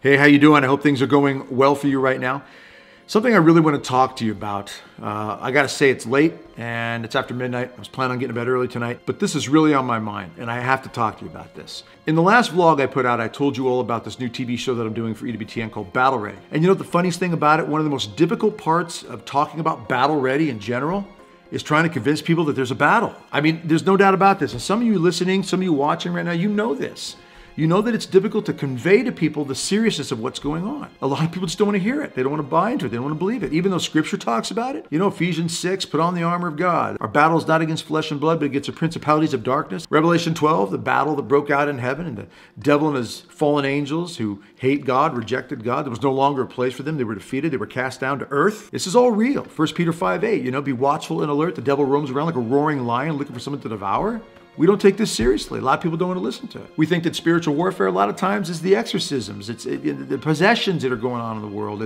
Hey, how you doing? I hope things are going well for you right now. Something I really want to talk to you about. I got to say it's late and it's after midnight. I was planning on getting to bed early tonight, but this is really on my mind and I have to talk to you about this. In the last vlog I put out, I told you all about this new TV show that I'm doing for EWTN called Battle Ready. And you know the funniest thing about it? One of the most difficult parts of talking about Battle Ready in general is trying to convince people that there's a battle. I mean, there's no doubt about this. And some of you listening, some of you watching right now, you know this. You know that it's difficult to convey to people the seriousness of what's going on. A lot of people just don't want to hear it. They don't want to buy into it. They don't want to believe it. Even though scripture talks about it. You know, Ephesians 6, put on the armor of God. Our battle is not against flesh and blood, but against the principalities of darkness. Revelation 12, the battle that broke out in heaven and the devil and his fallen angels who hate God, rejected God. There was no longer a place for them. They were defeated. They were cast down to earth. This is all real. 1 Peter 5:8, you know, be watchful and alert. The devil roams around like a roaring lion looking for someone to devour. We don't take this seriously. A lot of people don't want to listen to it. We think that spiritual warfare a lot of times is the exorcisms, the possessions that are going on in the world.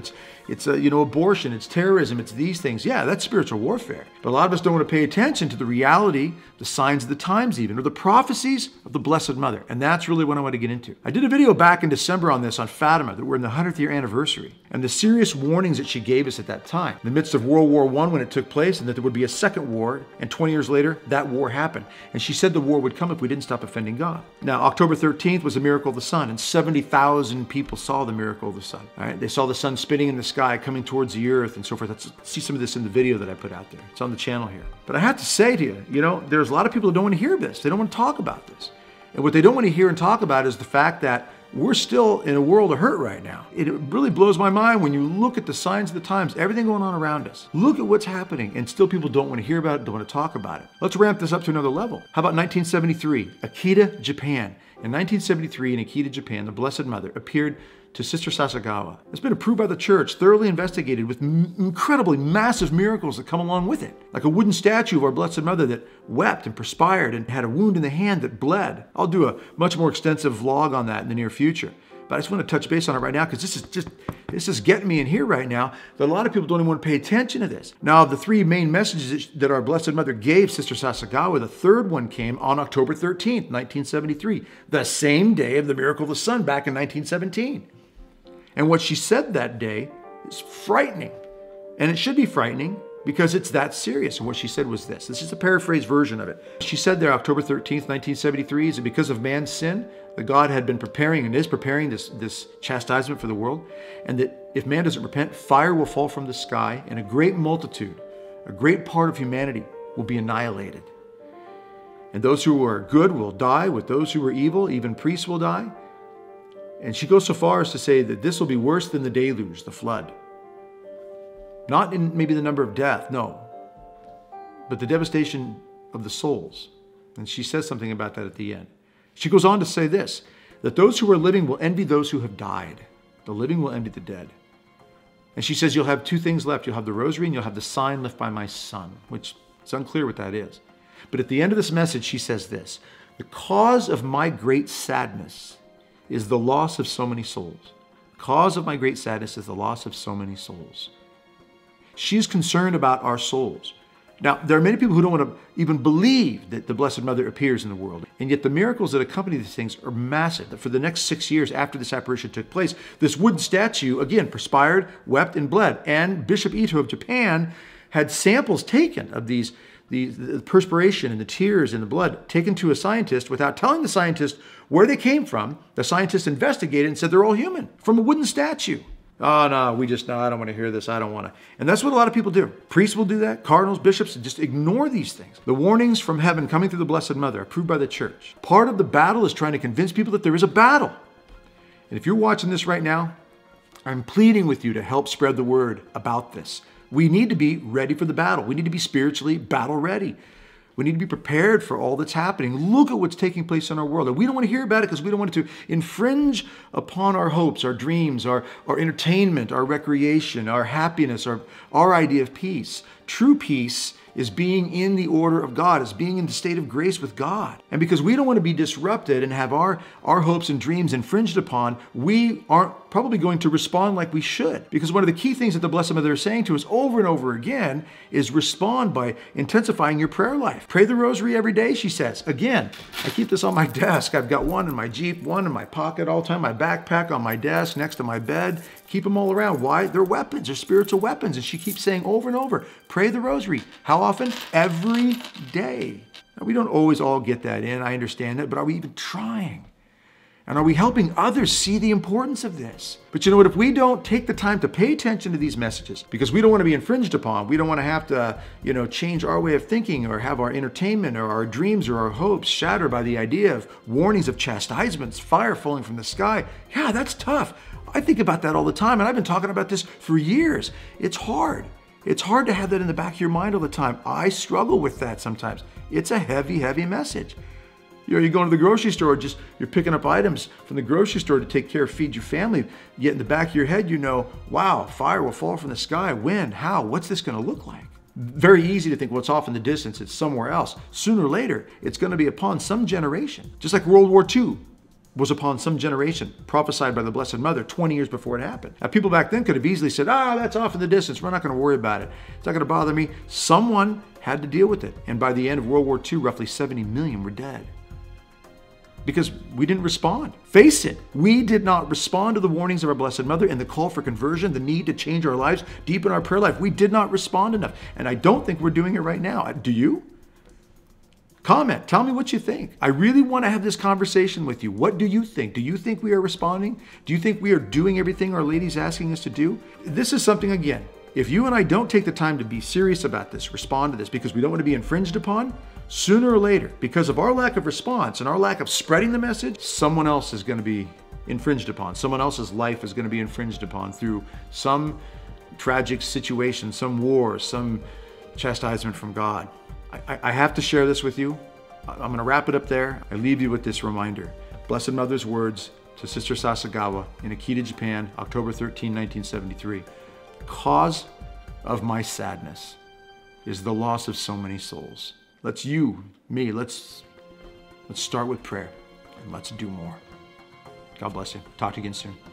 It's abortion, it's terrorism, it's these things. Yeah, that's spiritual warfare. But a lot of us don't want to pay attention to the reality, the signs of the times even, or the prophecies of the Blessed Mother. And that's really what I want to get into. I did a video back in December on this, on Fatima, that we're in the 100th year anniversary, and the serious warnings that she gave us at that time, in the midst of World War I when it took place, and that there would be a second war, and 20 years later, that war happened. And she said the war would come if we didn't stop offending God. Now, October 13th was the miracle of the sun, and 70,000 people saw the miracle of the sun. All right, they saw the sun spinning in the sky, coming towards the earth, and so forth. Let's see some of this in the video that I put out there. It's on the channel here. But I have to say to you, there's a lot of people who don't want to hear this. They don't want to talk about this. And what they don't want to hear and talk about is the fact that we're still in a world of hurt right now. It really blows my mind when you look at the signs of the times, everything going on around us. Look at what's happening, and still people don't want to hear about it, don't want to talk about it. Let's ramp this up to another level. How about 1973, Akita, Japan. In 1973, in Akita, Japan, the Blessed Mother appeared to Sister Sasagawa. It's been approved by the church, thoroughly investigated with incredibly massive miracles that come along with it. Like a wooden statue of our Blessed Mother that wept and perspired and had a wound in the hand that bled. I'll do a much more extensive vlog on that in the near future. But I just want to touch base on it right now because this is getting me in here right now that a lot of people don't even want to pay attention to this. Now, of the three main messages that our Blessed Mother gave Sister Sasagawa, the third one came on October 13th, 1973, the same day of the miracle of the sun back in 1917. And what she said that day is frightening. And it should be frightening because it's that serious. And what she said was this. This is a paraphrased version of it. She said there, October 13th, 1973, is that because of man's sin, that God had been preparing and is preparing this chastisement for the world. And that if man doesn't repent, fire will fall from the sky and a great multitude, a great part of humanity will be annihilated. And those who are good will die with those who are evil, even priests will die. And she goes so far as to say that this will be worse than the deluge, the flood. Not in maybe the number of death, no, but the devastation of the souls. And she says something about that at the end. She goes on to say this, that those who are living will envy those who have died. The living will envy the dead. And she says, you'll have two things left. You'll have the rosary and you'll have the sign left by my son, which it's unclear what that is. But at the end of this message, she says this, the cause of my great sadness is the loss of so many souls. The cause of my great sadness is the loss of so many souls. She's concerned about our souls. Now, there are many people who don't want to even believe that the Blessed Mother appears in the world. And yet the miracles that accompany these things are massive. For the next 6 years after this apparition took place, this wooden statue, again, perspired, wept, and bled. And Bishop Ito of Japan had samples taken of these the perspiration and the tears and the blood taken to a scientist without telling the scientist where they came from. The scientist investigated and said they're all human from a wooden statue. Oh, no, I don't want to hear this. I don't want to. And that's what a lot of people do. Priests will do that. Cardinals, bishops, just ignore these things. The warnings from heaven coming through the Blessed Mother approved by the church. Part of the battle is trying to convince people that there is a battle. And if you're watching this right now, I'm pleading with you to help spread the word about this. We need to be ready for the battle. We need to be spiritually battle ready. We need to be prepared for all that's happening. Look at what's taking place in our world. And we don't want to hear about it because we don't want it to infringe upon our hopes, our dreams, our entertainment, our recreation, our happiness, our idea of peace. True peace is being in the order of God, is being in the state of grace with God. And because we don't want to be disrupted and have our hopes and dreams infringed upon, we aren't probably going to respond like we should. Because one of the key things that the Blessed Mother is saying to us over and over again is respond by intensifying your prayer life. Pray the rosary every day, she says. Again, I keep this on my desk. I've got one in my Jeep, one in my pocket all the time, my backpack, on my desk, next to my bed. Keep them all around. Why? They're weapons. They're spiritual weapons. And she keeps saying over and over, pray the rosary. How often? Every day. Now, we don't always all get that in, I understand that, but are we even trying? And are we helping others see the importance of this? But you know what, if we don't take the time to pay attention to these messages, because we don't want to be infringed upon, we don't want to have to, you know, change our way of thinking or have our entertainment or our dreams or our hopes shattered by the idea of warnings of chastisements, fire falling from the sky. Yeah, that's tough. I think about that all the time, and I've been talking about this for years. It's hard. It's hard to have that in the back of your mind all the time. I struggle with that sometimes. It's a heavy, heavy message. You know, you're going to the grocery store, just you're picking up items from the grocery store to take care of, feed your family. Yet in the back of your head, you know, wow, fire will fall from the sky. When? How? What's this going to look like? Very easy to think, well, it's off in the distance. It's somewhere else. Sooner or later, it's going to be upon some generation. Just like World War II was upon some generation, prophesied by the Blessed Mother 20 years before it happened. Now, people back then could have easily said, ah, that's off in the distance. We're not going to worry about it. It's not going to bother me. Someone had to deal with it. And by the end of World War II, roughly 70 million were dead because we didn't respond. Face it, we did not respond to the warnings of our Blessed Mother and the call for conversion, the need to change our lives, deepen our prayer life. We did not respond enough. And I don't think we're doing it right now. Do you? Comment, tell me what you think. I really want to have this conversation with you. What do you think? Do you think we are responding? Do you think we are doing everything Our Lady's asking us to do? This is something, again, if you and I don't take the time to be serious about this, respond to this, because we don't want to be infringed upon, sooner or later, because of our lack of response and our lack of spreading the message, someone else is going to be infringed upon. Someone else's life is going to be infringed upon through some tragic situation, some war, some chastisement from God. I have to share this with you. I'm going to wrap it up there. I leave you with this reminder. Blessed Mother's words to Sister Sasagawa in Akita, Japan, October 13, 1973. The cause of my sadness is the loss of so many souls. Let's you, me, let's start with prayer and let's do more. God bless you. Talk to you again soon.